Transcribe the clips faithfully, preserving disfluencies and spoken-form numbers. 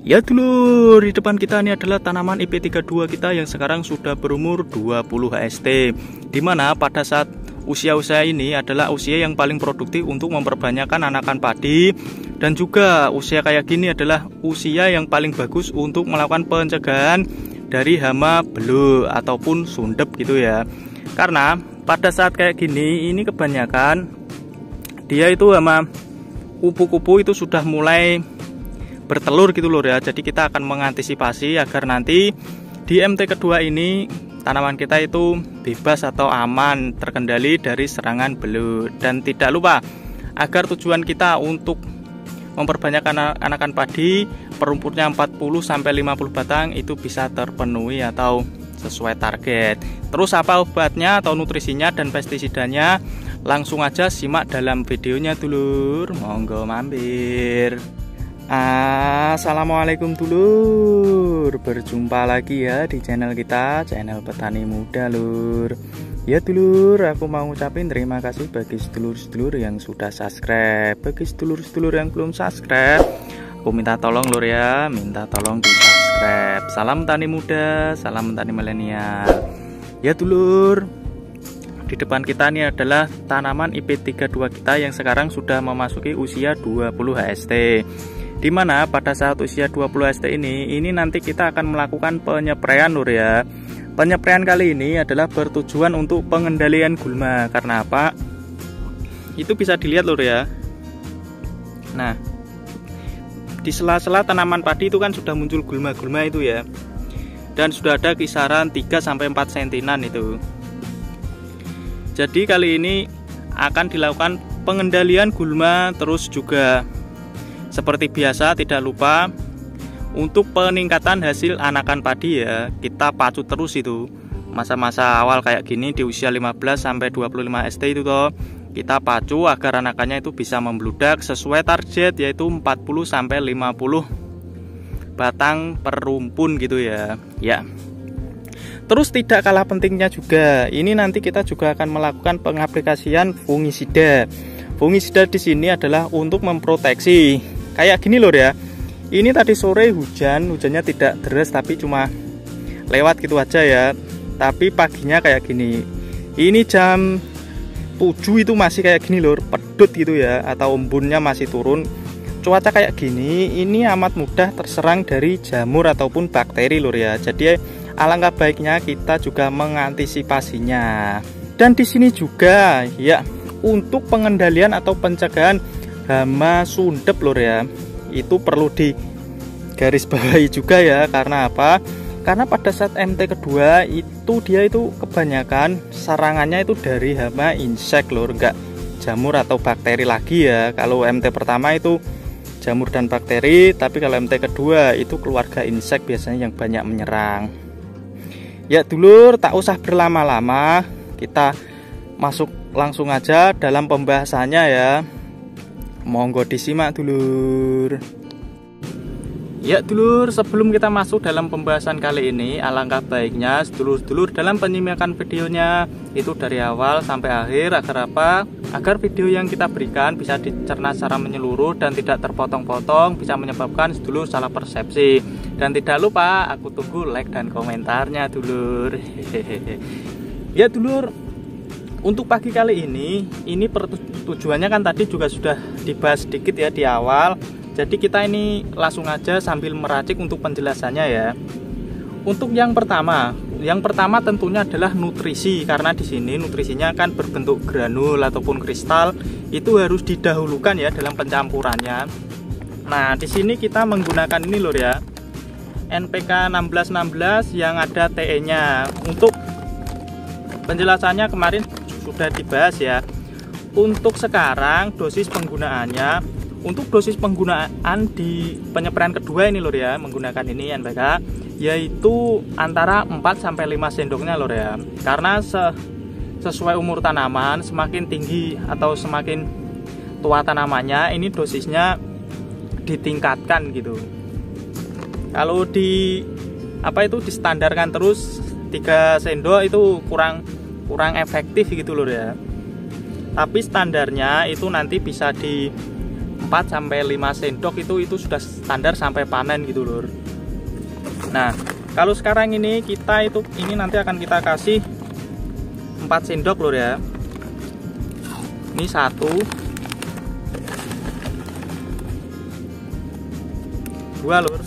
Ya dulur, di depan kita ini adalah tanaman I P tiga puluh dua kita yang sekarang sudah berumur dua puluh H S T, dimana pada saat usia-usia ini adalah usia yang paling produktif untuk memperbanyakkan anakan padi, dan juga usia kayak gini adalah usia yang paling bagus untuk melakukan pencegahan dari hama belu ataupun sundep gitu ya. Karena pada saat kayak gini ini kebanyakan dia itu hama kupu-kupu itu sudah mulai bertelur gitu lho ya. Jadi kita akan mengantisipasi agar nanti di M T kedua ini tanaman kita itu bebas atau aman terkendali dari serangan belu. Dan tidak lupa agar tujuan kita untuk memperbanyak anakan padi perumputnya empat puluh sampai lima puluh batang itu bisa terpenuhi atau sesuai target. Terus apa obatnya atau nutrisinya dan pestisidanya? Langsung aja simak dalam videonya dulur. Monggo mampir. Assalamualaikum dulur, berjumpa lagi ya di channel kita, channel petani muda lur. Ya dulur, aku mau ngucapin terima kasih bagi sedulur-sedulur yang sudah subscribe. Bagi sedulur-sedulur yang belum subscribe, aku minta tolong lur ya, minta tolong di subscribe. Salam tani muda, salam tani milenial. Ya dulur, di depan kita ini adalah tanaman I P tiga puluh dua kita yang sekarang sudah memasuki usia dua puluh H S T, dimana pada saat usia dua puluh H S T ini, ini nanti kita akan melakukan penyepraian lur ya. Penyepraian kali ini adalah bertujuan untuk pengendalian gulma. Karena apa? Itu bisa dilihat lur ya. Nah, di sela-sela tanaman padi itu kan sudah muncul gulma-gulma itu ya. Dan sudah ada kisaran tiga sampai empat sentinan itu. Jadi kali ini akan dilakukan pengendalian gulma, terus juga seperti biasa tidak lupa untuk peningkatan hasil anakan padi ya. Kita pacu terus itu. Masa-masa awal kayak gini di usia lima belas sampai dua puluh lima H S T itu toh, kita pacu agar anakannya itu bisa membeludak sesuai target yaitu empat puluh sampai lima puluh batang per rumpun gitu ya. Ya. Terus tidak kalah pentingnya juga, ini nanti kita juga akan melakukan pengaplikasian fungisida. Fungisida di sini adalah untuk memproteksi. Kayak gini lor ya. Ini tadi sore hujan, hujannya tidak deras tapi cuma lewat gitu aja ya. Tapi paginya kayak gini. Ini jam tujuh itu masih kayak gini lor, pedut gitu ya, atau embunnya masih turun. Cuaca kayak gini, ini amat mudah terserang dari jamur ataupun bakteri lor ya. Jadi alangkah baiknya kita juga mengantisipasinya. Dan di sini juga ya untuk pengendalian atau pencegahan hama sundep lor ya. Itu perlu di garis bawahi juga ya. Karena apa? Karena pada saat M T kedua itu dia itu kebanyakan serangannya itu dari hama insek lor, enggak jamur atau bakteri lagi ya. Kalau M T pertama itu jamur dan bakteri, tapi kalau M T kedua itu keluarga insek biasanya yang banyak menyerang. Ya dulur, tak usah berlama-lama, kita masuk langsung aja dalam pembahasannya ya. Monggo disimak dulur. Ya dulur, sebelum kita masuk dalam pembahasan kali ini, alangkah baiknya sedulur-dulur dalam penyemiakan videonya itu dari awal sampai akhir. Agar apa? Agar video yang kita berikan bisa dicerna secara menyeluruh dan tidak terpotong-potong, bisa menyebabkan sedulur salah persepsi. Dan tidak lupa, aku tunggu like dan komentarnya dulur. Ya dulur, untuk pagi kali ini, ini tujuannya kan tadi juga sudah dibahas sedikit ya di awal. Jadi kita ini langsung aja sambil meracik untuk penjelasannya ya. Untuk yang pertama, yang pertama tentunya adalah nutrisi, karena di sini nutrisinya akan berbentuk granul ataupun kristal, itu harus didahulukan ya dalam pencampurannya. Nah, di sini kita menggunakan ini lho ya. N P K enam belas enam belas yang ada T E-nya. Untuk penjelasannya kemarin sudah dibahas ya. Untuk sekarang dosis penggunaannya, untuk dosis penggunaan di penyepraian kedua ini lor ya, menggunakan ini N P K yaitu antara empat sampai lima sendoknya lor ya. Karena se sesuai umur tanaman, semakin tinggi atau semakin tua tanamannya, ini dosisnya ditingkatkan gitu. Kalau di apa itu distandarkan terus tiga sendok itu kurang kurang efektif gitu lor ya. Tapi standarnya itu nanti bisa di empat sampai lima sendok itu itu sudah standar sampai panen gitu lur. Nah, kalau sekarang ini kita itu ini nanti akan kita kasih empat sendok lur ya. Ini satu, dua lur.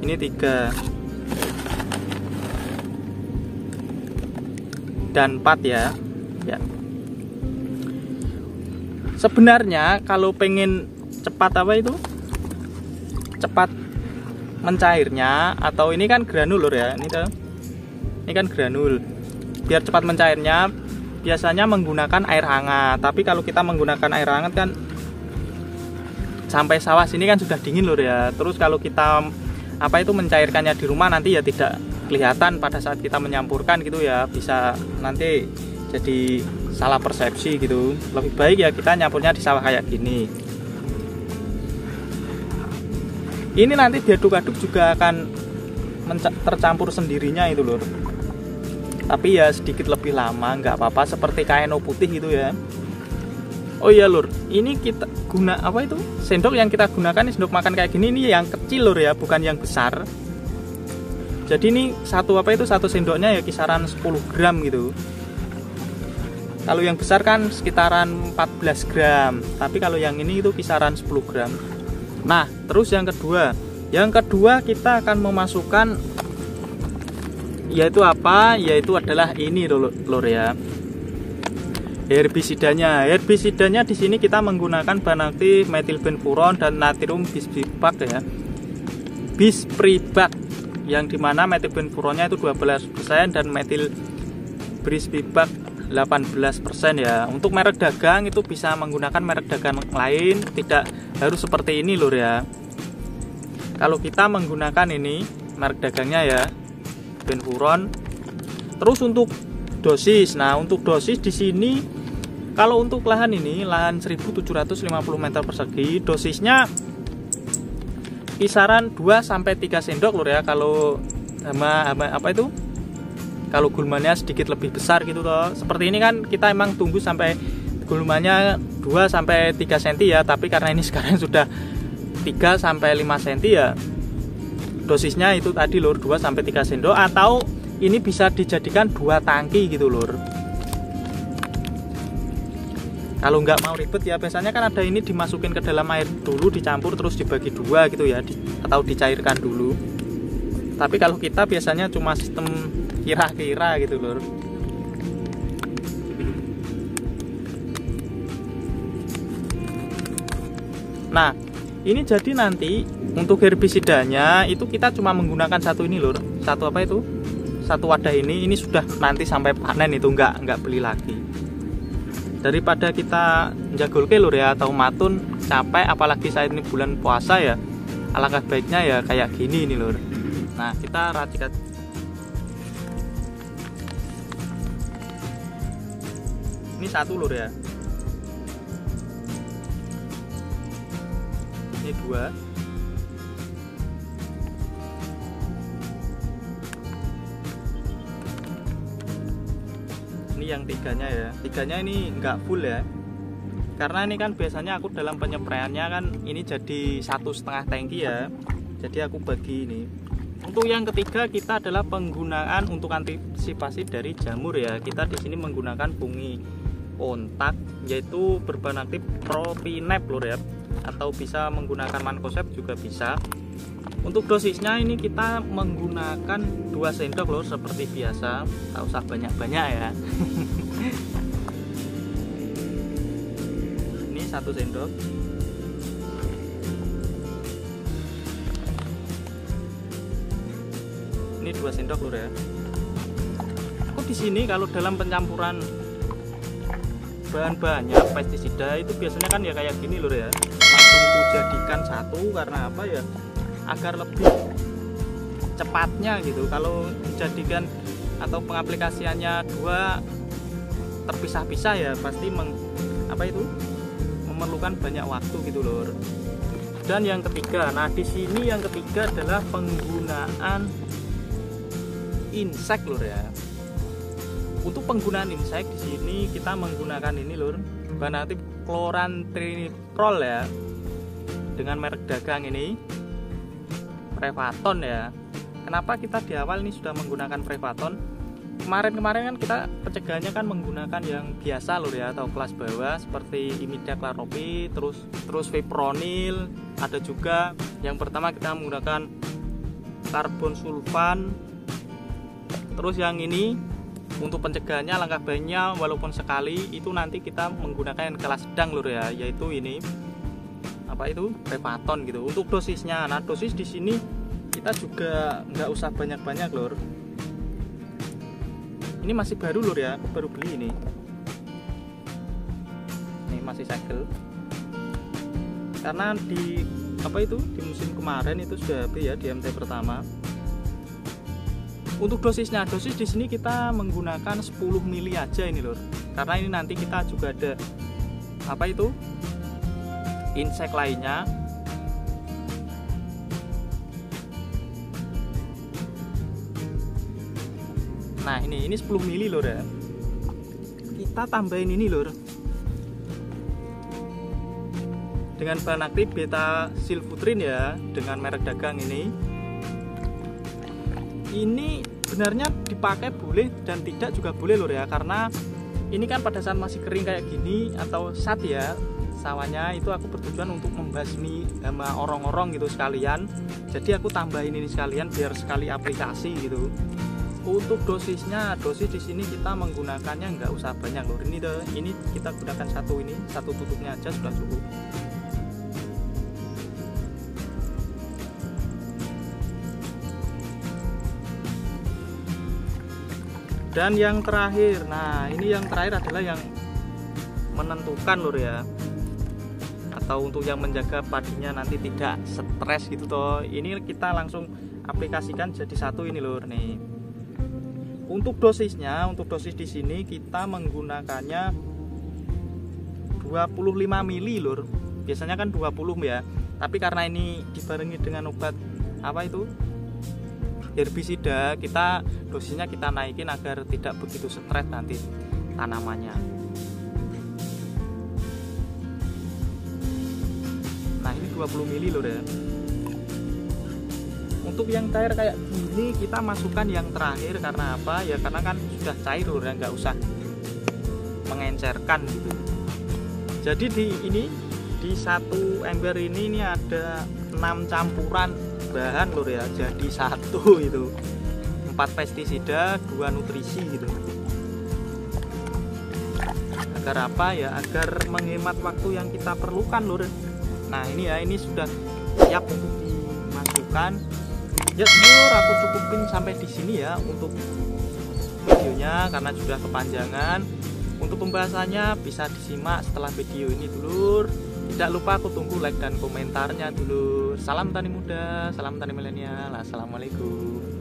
Ini tiga. Dan empat ya. Ya. Sebenarnya kalau pengen cepat apa itu? Cepat mencairnya atau ini kan granul lur ya. Ini tuh. Ini kan granul. Biar cepat mencairnya biasanya menggunakan air hangat. Tapi kalau kita menggunakan air hangat kan sampai sawah sini kan sudah dingin lur ya. Terus kalau kita apa itu mencairkannya di rumah nanti ya tidak kelihatan pada saat kita menyampurkan gitu ya, bisa nanti jadi salah persepsi gitu. Lebih baik ya kita nyampurnya di sawah kayak gini. Ini nanti diaduk-aduk juga akan tercampur sendirinya itu lur. Tapi ya sedikit lebih lama nggak apa-apa, seperti K N O putih gitu ya. Oh iya lur, ini kita guna apa itu? Sendok yang kita gunakan sendok makan kayak gini ini yang kecil lur ya, bukan yang besar. Jadi ini satu apa itu satu sendoknya ya kisaran sepuluh gram gitu. Kalau yang besar kan sekitaran empat belas gram, tapi kalau yang ini itu kisaran sepuluh gram. Nah, terus yang kedua. Yang kedua kita akan memasukkan yaitu apa? Yaitu adalah ini lur ya. Herbisidanya. Herbisidanya di sini kita menggunakan Banakti metilbenfuron dan Natrium Bispibak ya. Bispiribak, yang dimana metilbenfuronnya itu dua belas persen dan metil bribak delapan belas persen ya. Untuk merek dagang itu bisa menggunakan merek dagang lain, tidak harus seperti ini lur ya. Kalau kita menggunakan ini merek dagangnya ya benfuron. Terus untuk dosis, nah untuk dosis di sini kalau untuk lahan ini lahan seribu tujuh ratus lima puluh meter persegi dosisnya kisaran dua sampai tiga sendok lur ya. Kalau hama, hama apa itu? Kalau gulmanya sedikit lebih besar gitu toh. Seperti ini kan kita emang tunggu sampai gulmanya dua sampai tiga sentimeter ya, tapi karena ini sekarang sudah tiga sampai lima sentimeter ya. Dosisnya itu tadi lur dua sampai tiga sendok atau ini bisa dijadikan dua tangki gitu lur. Kalau nggak mau ribet ya biasanya kan ada ini dimasukin ke dalam air dulu dicampur terus dibagi dua gitu ya, di, atau dicairkan dulu. Tapi kalau kita biasanya cuma sistem kira-kira gitu lur. Nah ini jadi nanti untuk herbisidanya itu kita cuma menggunakan satu ini lur, satu apa itu satu wadah ini. Ini sudah nanti sampai panen itu nggak nggak beli lagi. Daripada kita jagol kelur ya atau matun capek, apalagi saat ini bulan puasa ya, alangkah baiknya ya kayak gini nih lur. Nah kita racikan. Ini satu lur ya. Ini dua. Yang tiganya ya, tiganya ini nggak full ya, karena ini kan biasanya aku dalam penyepraiannya kan ini jadi satu setengah tangki ya, jadi aku bagi ini. Untuk yang ketiga kita adalah penggunaan untuk antisipasi dari jamur ya. Kita di sini menggunakan fungi kontak yaitu berbahan aktif propineb lur ya, atau bisa menggunakan mancoseb juga bisa. Untuk dosisnya ini kita menggunakan dua sendok lur seperti biasa, tak usah banyak-banyak ya. Ini satu sendok. Ini dua sendok lur ya. Aku di sini kalau dalam pencampuran bahan-bahannya pestisida itu biasanya kan ya kayak gini lur ya. Langsung kujadikan satu karena apa ya? Agar lebih cepatnya gitu. Kalau dijadikan atau pengaplikasiannya dua terpisah-pisah ya pasti meng, apa itu memerlukan banyak waktu gitu lor. Dan yang ketiga, nah di sini yang ketiga adalah penggunaan insek lor ya. Untuk penggunaan insek di sini kita menggunakan ini lur, Banati Chlorantraniliprole ya, dengan merek dagang ini Prevathon ya. Kenapa kita di awal ini sudah menggunakan Prevathon? Kemarin-kemarin kan kita pencegahannya kan menggunakan yang biasa lur ya, atau kelas bawah seperti imidacloprid, terus terus vipronil, ada juga yang pertama kita menggunakan karbon sulfan. Terus yang ini untuk pencegahannya langkah baiknya walaupun sekali itu nanti kita menggunakan yang kelas sedang lur ya, yaitu ini apa itu Prevathon gitu. Untuk dosisnya, nah dosis di sini kita juga nggak usah banyak-banyak lur. Ini masih baru lur ya, aku baru beli ini. Ini masih segel. Karena di apa itu di musim kemarin itu sudah habis ya di M T pertama. Untuk dosisnya, dosis di sini kita menggunakan sepuluh mili aja ini lur. Karena ini nanti kita juga ada apa itu insek lainnya. Nah ini, ini sepuluh mili lor ya. Kita tambahin ini lor dengan bahan aktif beta silfutrin ya, dengan merek dagang ini. Ini benarnya dipakai boleh dan tidak juga boleh lor ya, karena ini kan pada saat masih kering kayak gini atau sat ya, sawahnya itu aku bertujuan untuk membasmi sama orang-orang gitu sekalian. Jadi aku tambahin ini sekalian biar sekali aplikasi gitu. Untuk dosisnya, dosis di sini kita menggunakannya nggak usah banyak lur. Ini deh, ini kita gunakan satu ini, satu tutupnya aja sudah cukup. Dan yang terakhir, nah ini yang terakhir adalah yang menentukan lur ya, atau untuk yang menjaga padinya nanti tidak stres gitu toh. Ini kita langsung aplikasikan jadi satu ini lur nih. Untuk dosisnya, untuk dosis di sini kita menggunakannya dua puluh lima mili lur. Biasanya kan dua puluh ya. Tapi karena ini dibarengi dengan obat apa itu? Herbisida, kita dosisnya kita naikin agar tidak begitu stres nanti tanamannya. Nah, ini dua puluh mili lur ya. Untuk yang cair kayak gini kita masukkan yang terakhir, karena apa ya, karena kan sudah cair lur ya, nggak usah mengencerkan gitu. Jadi di ini di satu ember ini ini ada enam campuran bahan lur ya, jadi satu itu empat pestisida dua nutrisi gitu. Agar apa ya, agar menghemat waktu yang kita perlukan lur. Nah ini ya, ini sudah siap untuk dimasukkan. Ya lur, aku cukupin sampai di sini ya untuk videonya karena sudah kepanjangan. Untuk pembahasannya bisa disimak setelah video ini dulur. Tidak lupa aku tunggu like dan komentarnya dulur. Salam tani muda, salam tani milenial. Assalamualaikum.